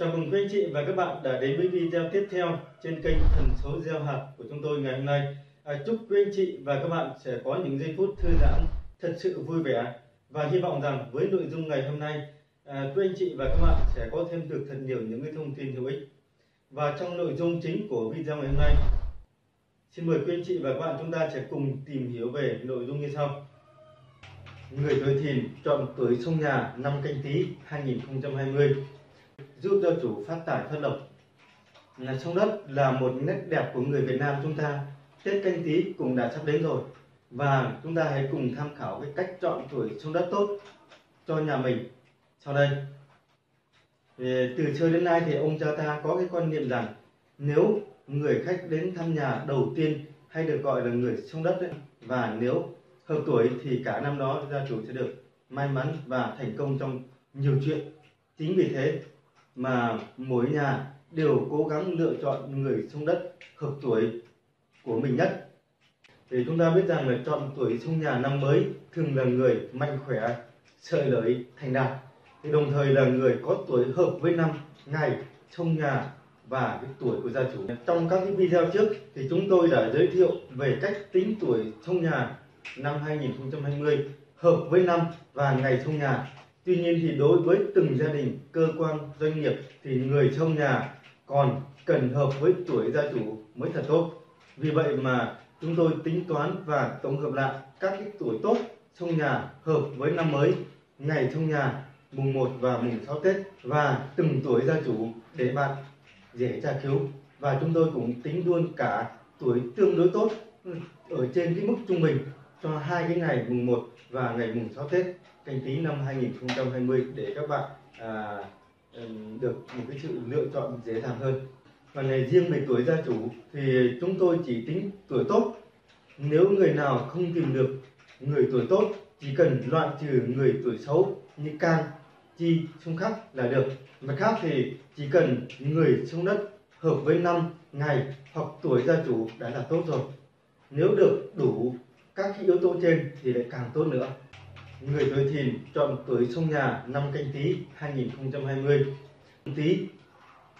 Chào mừng quý anh chị và các bạn đã đến với video tiếp theo trên kênh Thần số gieo hạt của chúng tôi ngày hôm nay. Chúc quý anh chị và các bạn sẽ có những giây phút thư giãn thật sự vui vẻ, và hy vọng rằng với nội dung ngày hôm nay, quý anh chị và các bạn sẽ có thêm được thật nhiều những cái thông tin hữu ích. Và trong nội dung chính của video ngày hôm nay, xin mời quý anh chị và các bạn chúng ta sẽ cùng tìm hiểu về nội dung như sau. Người tuổi Thìn chọn tuổi xông nhà năm Canh Tý 2020 giúp gia chủ phát tài thoát độc. Sông đất là một nét đẹp của người Việt Nam chúng ta. Tết Canh Tý cũng đã sắp đến rồi, và chúng ta hãy cùng tham khảo cái cách chọn tuổi xông đất tốt cho nhà mình sau đây. Từ xưa đến nay thì ông cha ta có cái quan niệm rằng nếu người khách đến thăm nhà đầu tiên hay được gọi là người xông đất ấy, và nếu hợp tuổi thì cả năm đó gia chủ sẽ được may mắn và thành công trong nhiều chuyện. Chính vì thế mà mỗi nhà đều cố gắng lựa chọn người xông đất hợp tuổi của mình nhất. Thì chúng ta biết rằng là chọn tuổi xông nhà năm mới thường là người mạnh khỏe, sợi lợi, thành đạt. Thì đồng thời là người có tuổi hợp với năm, ngày, xông nhà và cái tuổi của gia chủ. Trong các cái video trước thì chúng tôi đã giới thiệu về cách tính tuổi xông nhà năm 2020 hợp với năm và ngày xông nhà. Tuy nhiên thì đối với từng gia đình, cơ quan, doanh nghiệp thì người xông nhà còn cần hợp với tuổi gia chủ mới thật tốt. Vì vậy mà chúng tôi tính toán và tổng hợp lại các cái tuổi tốt xông nhà hợp với năm mới, ngày xông nhà mùng 1 và mùng 6 Tết và từng tuổi gia chủ để bạn dễ tra cứu. Và chúng tôi cũng tính luôn cả tuổi tương đối tốt ở trên cái mức trung bình cho hai cái ngày mùng 1 và ngày mùng 6 Tết Canh Tý năm 2020 để các bạn được một cái sự lựa chọn dễ dàng hơn. Và ngày riêng về tuổi gia chủ thì chúng tôi chỉ tính tuổi tốt. Nếu người nào không tìm được người tuổi tốt, chỉ cần loại trừ người tuổi xấu như can, chi, xung khắc là được. Mặt khác thì chỉ cần người xông đất hợp với năm, ngày hoặc tuổi gia chủ đã là tốt rồi. Nếu được đủ các yếu tố trên thì lại càng tốt nữa. Người tuổi Thìn chọn tuổi xông nhà năm Canh Tý 2020. Tý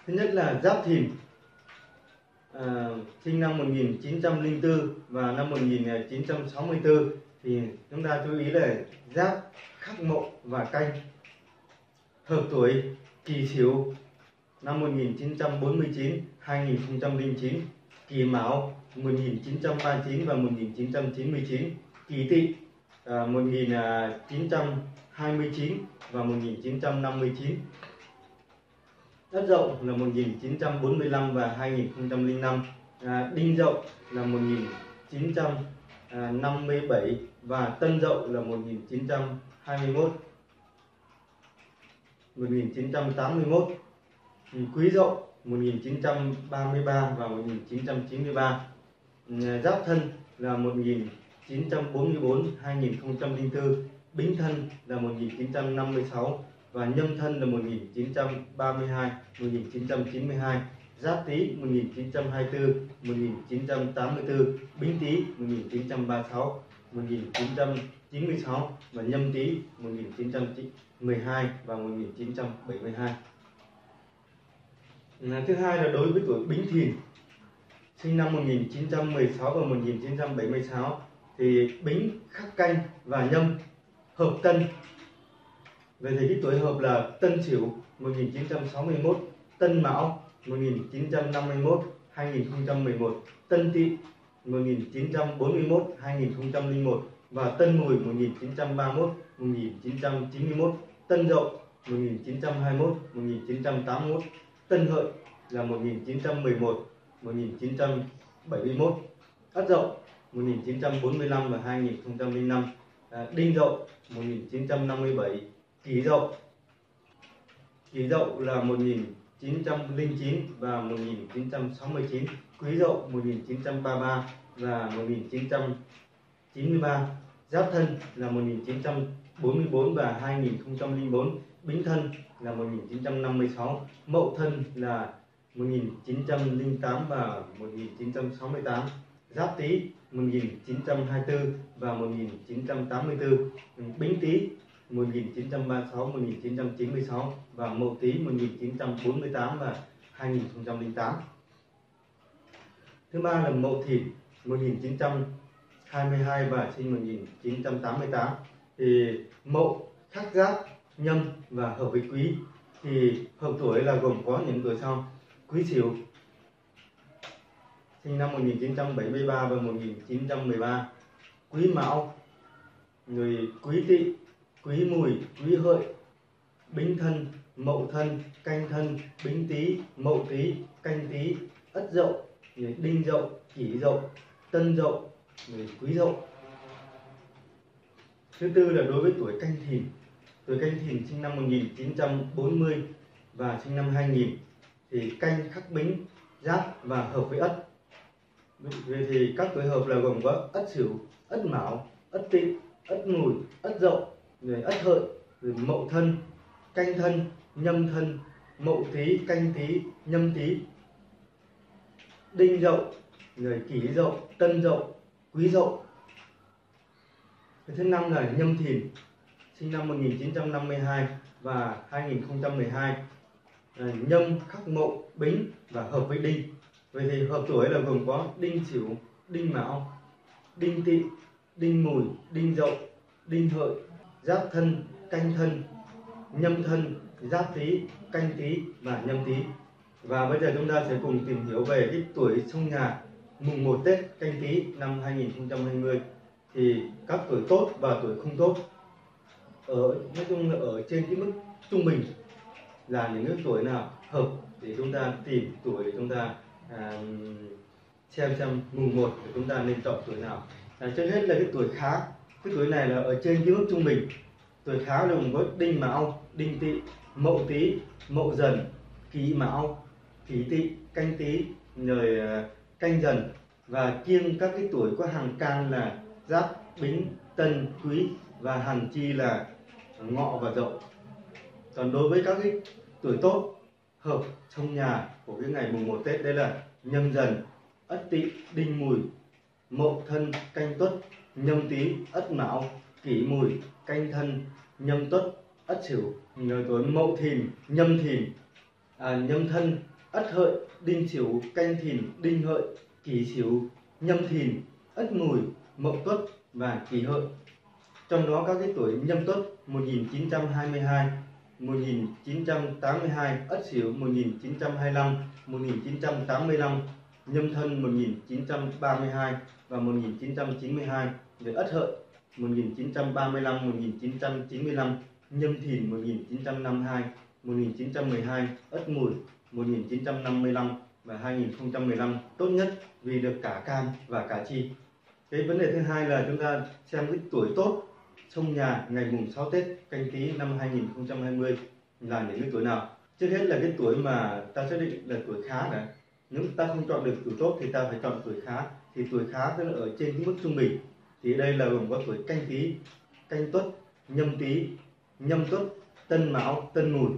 thứ nhất là Giáp Thìn, sinh năm 1904 và năm 1964, thì chúng ta chú ý là Giáp, Khắc, Mậu và Canh. Hợp tuổi Kỷ Sửu năm 1949, 2009, Kỷ Mão 1939 và 1999, Kỷ Tỵ 1929 và 1959, Ất Dậu là 1945 và 2005, Đinh Dậu là 1957 và Tân Dậu là 1921, 1981, Quý Dậu 1933 và 1993, Giáp Thân là 1944, 2004, Bính Thân là 1956 và Nhâm Thân là 1932, 1992, Giáp Tý 1924, 1984, Bính Tý 1936, 1996 và Nhâm Tý 1912 và 1972. Thứ hai là đối với tuổi Bính Thìn, sinh năm 1916 và 1976, thì Bính, Khắc, Canh và Nhâm hợp Tân. Về thì cái tuổi hợp là Tân Sửu 1961, Tân Mão 1951, 2011, Tân Tỵ 1941, 2001 và Tân Mùi 1931, 1991, Tân Dậu 1921, 1981, Tân Hợi là 1911, 1971, Ất Dậu 1945 và 2005, Đinh Dậu 1957, Kỷ Dậu là 1909 và 1969, Quý Dậu 1933 và 1993, Giáp Thân là 1944 và 2004, Bính Thân là 1956, Mậu Thân là 1908 và 1968, Giáp Tý 1924 và 1984, Bính Tý 1936, 1996 và Mậu Tý 1948 và 2008. Thứ ba là Mậu Thìn 1922 và sinh 1988. Thì Mậu khắc giáp Nhâm và hợp với Quý, thì hợp tuổi là gồm có những tuổi sau: Quý Sửu sinh năm 1973 và 1913, Quý Mão, người Quý Tỵ, Quý Mùi, Quý Hợi, Bính Thân, Mậu Thân, Canh Thân, Bính Tý, Mậu Tý, Canh Tý, Ất Dậu, người Đinh Dậu, Kỷ Dậu, Tân Dậu, người Quý Dậu. Thứ tư là đối với tuổi Canh Thìn. Tuổi Canh Thìn sinh năm 1940 và sinh năm 2000, thì Canh khắc Bính, Giáp và hợp với Ất. Vậy thì các tuổi hợp là gồm có Ất Sửu, Ất Mão, Ất Tỵ, Ất Mùi, Ất Dậu, rồi Ất Hợi, rồi Mậu Thân, Canh Thân, Nhâm Thân, Mậu Tý, Canh Tý, Nhâm Tý, Đinh Dậu, rồi Kỷ Dậu, Tân Dậu, Quý Dậu. Thứ năm là Nhâm Thìn sinh năm 1952 và 2012, Nhâm khắc Mậu, Bính và hợp với Đinh. Vậy thì hợp tuổi là gồm có Đinh Sửu, Đinh Mão, Đinh Tỵ, Đinh Mùi, Đinh Dậu, Đinh Hợi, Giáp Thân, Canh Thân, Nhâm Thân, Giáp Tý, Canh Tý và Nhâm Tý. Và bây giờ chúng ta sẽ cùng tìm hiểu về cái tuổi xung nhà mùng 1 Tết Canh Tý năm 2020, thì các tuổi tốt và tuổi không tốt nói chung là ở trên cái mức trung bình là những cái tuổi nào hợp để chúng ta tìm tuổi, để chúng ta xem mùng 1 thì chúng ta nên chọn tuổi nào. Trước hết là cái tuổi khá. Cái tuổi này là ở trên cái mức trung bình. Tuổi khá gồm có Đinh Mão, Đinh Tỵ, Mậu Tý, Mậu Dần, Kỷ Mão, Kỷ Tỵ, Canh Tý, rồi Canh Dần, và kiêng các cái tuổi có hàng can là Giáp, Bính, Tân, Quý và hàng chi là Ngọ và Dậu. Còn đối với các cái tuổi tốt hợp trong nhà của cái ngày mùng 1 Tết, đây là Nhâm Dần, Ất Tỵ, Đinh Mùi, Mậu Thân, Canh Tuất, Nhâm Tý, Ất Mão, Kỷ Mùi, Canh Thân, Nhâm Tuất, Ất Sửu. Người tuổi Mậu Thìn, Nhâm Thìn, Nhâm Thân, Ất Hợi, Đinh Sửu, Canh Thìn, Đinh Hợi, Kỷ Sửu, Nhâm Thìn, Ất Mùi, Mậu Tuất và Kỷ Hợi. Trong đó các cái tuổi Nhâm Tuất 1922, 1982, Ất Sửu 1925, 1985, Nhâm Thân 1932 và 1992, rồi Ất Hợi 1935, 1995, Nhâm Thìn 1952, 1912, Ất Mùi 1955 và 2015, tốt nhất vì được cả can và cả chi. Cái vấn đề thứ hai là chúng ta xem cái tuổi tốt xông nhà ngày mùng 6 Tết Canh Tý năm 2020 là những cái tuổi nào. Trước hết là cái tuổi mà ta xác định là tuổi khá này. Nếu ta không chọn được tuổi tốt thì ta phải chọn tuổi khá. Thì tuổi khá tức là ở trên cái mức trung bình. Thì đây là gồm có tuổi Canh Tý, Canh Tuất, Nhâm Tý, Nhâm Tuất, Tân Mão, Tân Mùi,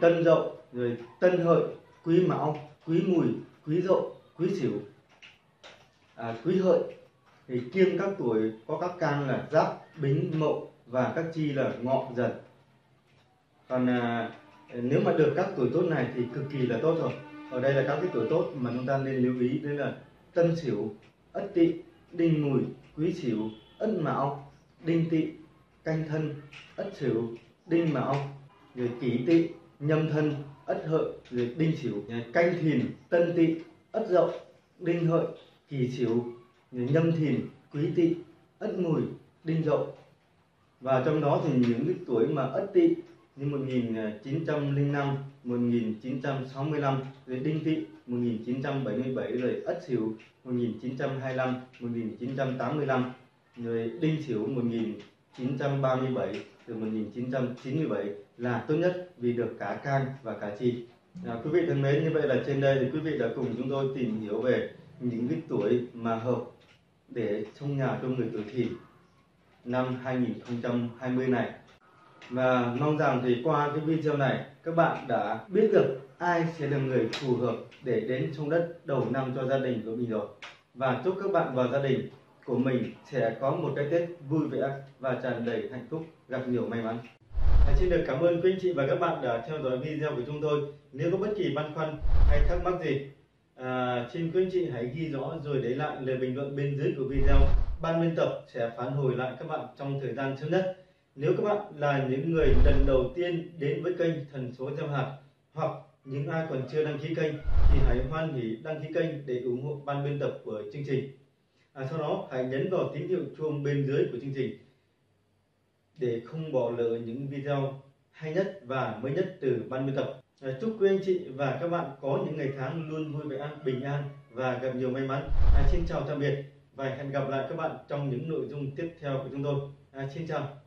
Tân Dậu, rồi Tân Hợi, Quý Mão, Quý Mùi, Quý Dậu, Quý Sửu, Quý Hợi. Thì kiêng các tuổi có các can là Giáp, Bính, Mậu và các chi là Ngọ, Dần. Còn nếu mà được các tuổi tốt này thì cực kỳ là tốt rồi. Ở đây là các cái tuổi tốt mà chúng ta nên lưu ý, đấy là Tân Sửu, Ất Tỵ, Đinh Mùi, Quý Sửu, Ất Mão, Đinh Tỵ, Canh Thân, Ất Sửu, Đinh Mão, rồi Kỷ Tỵ, Nhâm Thân, Ất Hợi, rồi Đinh Sửu, Canh Thìn, Tân Tỵ, Ất Dậu, Đinh Hợi, Kỷ Sửu, Nhâm Thìn, Quý Tỵ, Ất Mùi, Đinh Dậu. Và trong đó thì những cái tuổi mà Ất Tỵ như 1905, 1965, rồi Đinh Tỵ 1977, rồi Ất Sửu 1925, 1985, rồi Đinh Sửu 1937, rồi 1997 là tốt nhất vì được cả can và cả chi. Quý vị thân mến, như vậy là trên đây thì quý vị đã cùng chúng tôi tìm hiểu về những cái tuổi mà hợp để xông nhà cho người tuổi Thìn năm 2020 này. Và mong rằng thì qua cái video này các bạn đã biết được ai sẽ là người phù hợp để đến xông đất đầu năm cho gia đình của mình rồi. Và chúc các bạn và gia đình của mình sẽ có một cái Tết vui vẻ và tràn đầy hạnh phúc, gặp nhiều may mắn. Xin được cảm ơn quý anh chị và các bạn đã theo dõi video của chúng tôi. Nếu có bất kỳ băn khoăn hay thắc mắc gì, xin quý anh chị hãy ghi rõ rồi để lại lời bình luận bên dưới của video. Ban biên tập sẽ phản hồi lại các bạn trong thời gian sớm nhất. Nếu các bạn là những người lần đầu tiên đến với kênh Thần Số Gieo Hạt hoặc những ai còn chưa đăng ký kênh thì hãy hoan hỉ đăng ký kênh để ủng hộ ban biên tập của chương trình. Sau đó hãy nhấn vào tín hiệu chuông bên dưới của chương trình để không bỏ lỡ những video hay nhất và mới nhất từ ban biên tập. Chúc quý anh chị và các bạn có những ngày tháng luôn vui vẻ, bình an và gặp nhiều may mắn. Xin chào tạm biệt và hẹn gặp lại các bạn trong những nội dung tiếp theo của chúng tôi. Xin chào.